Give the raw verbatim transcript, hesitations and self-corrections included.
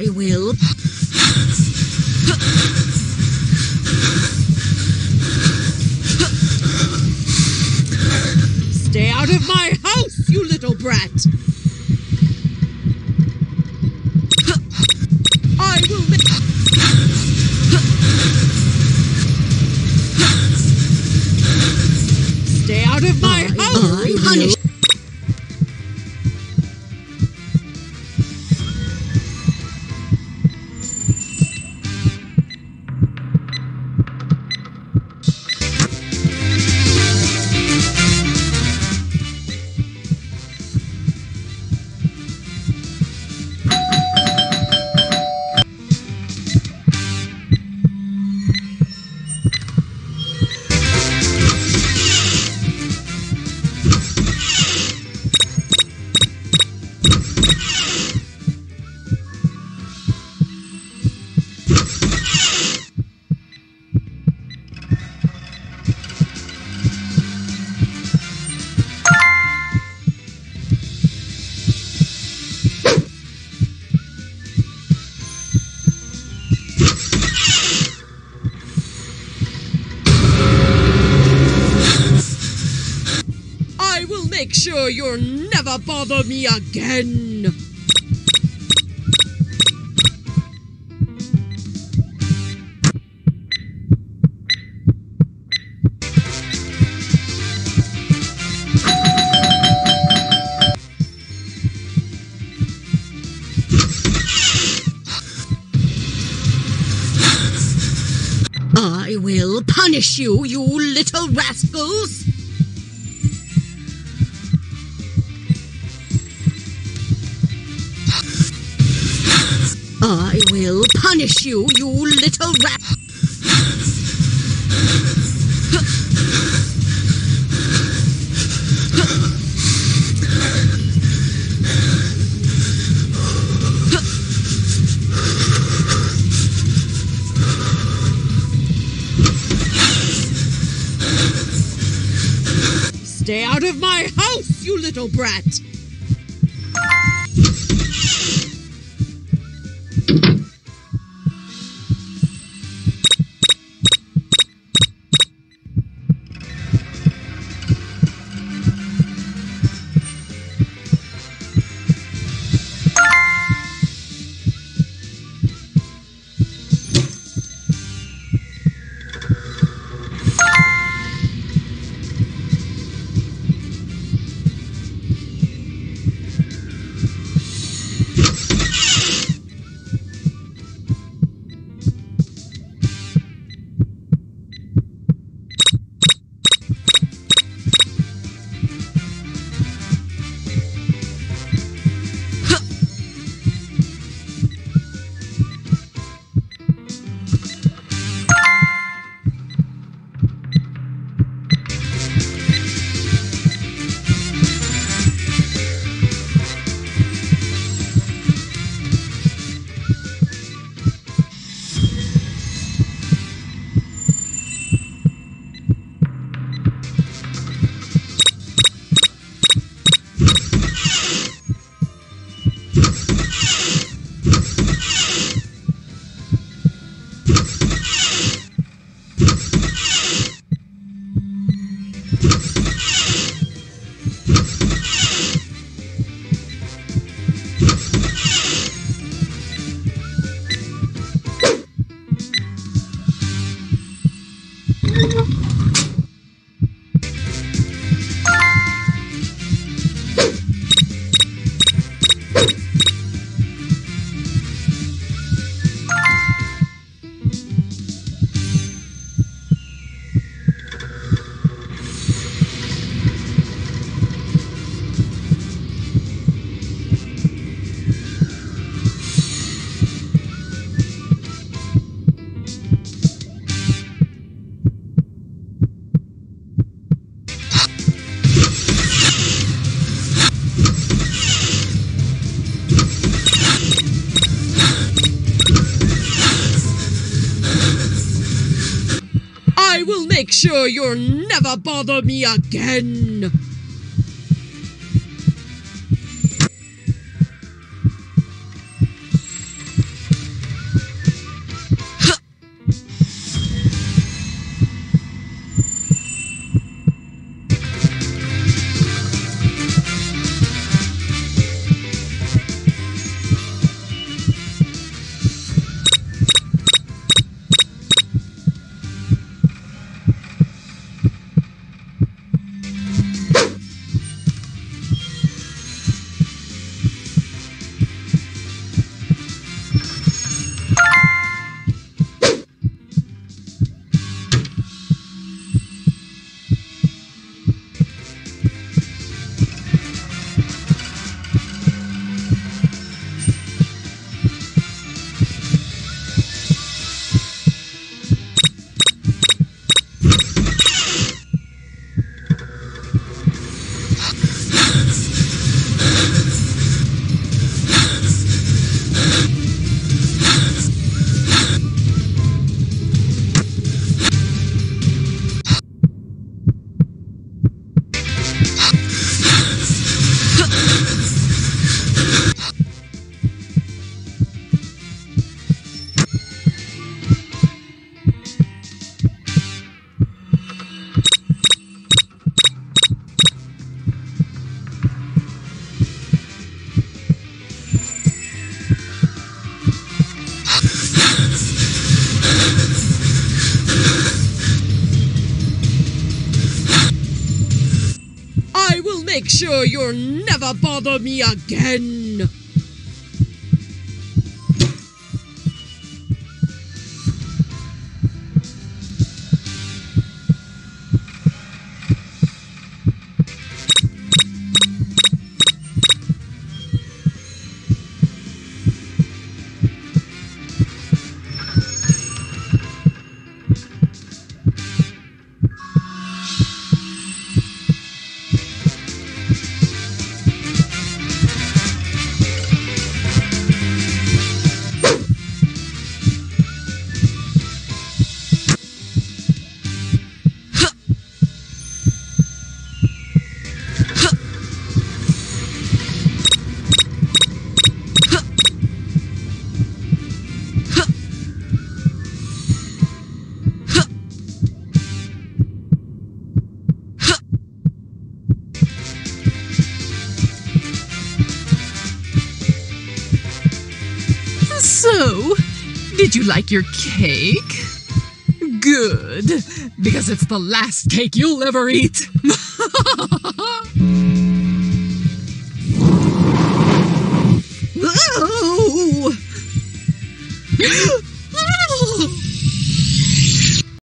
I will. Stay out of my house, you little brat! I will make... Stay out of my I, house, I punish... Make sure you'll never bother me again! I will punish you, you little rascals! I will punish you, you little rat. Stay out of my house, you little brat. I will make sure you'll never bother me again! sure you'll never bother me again. So, did you like your cake? Good, because it's the last cake you'll ever eat.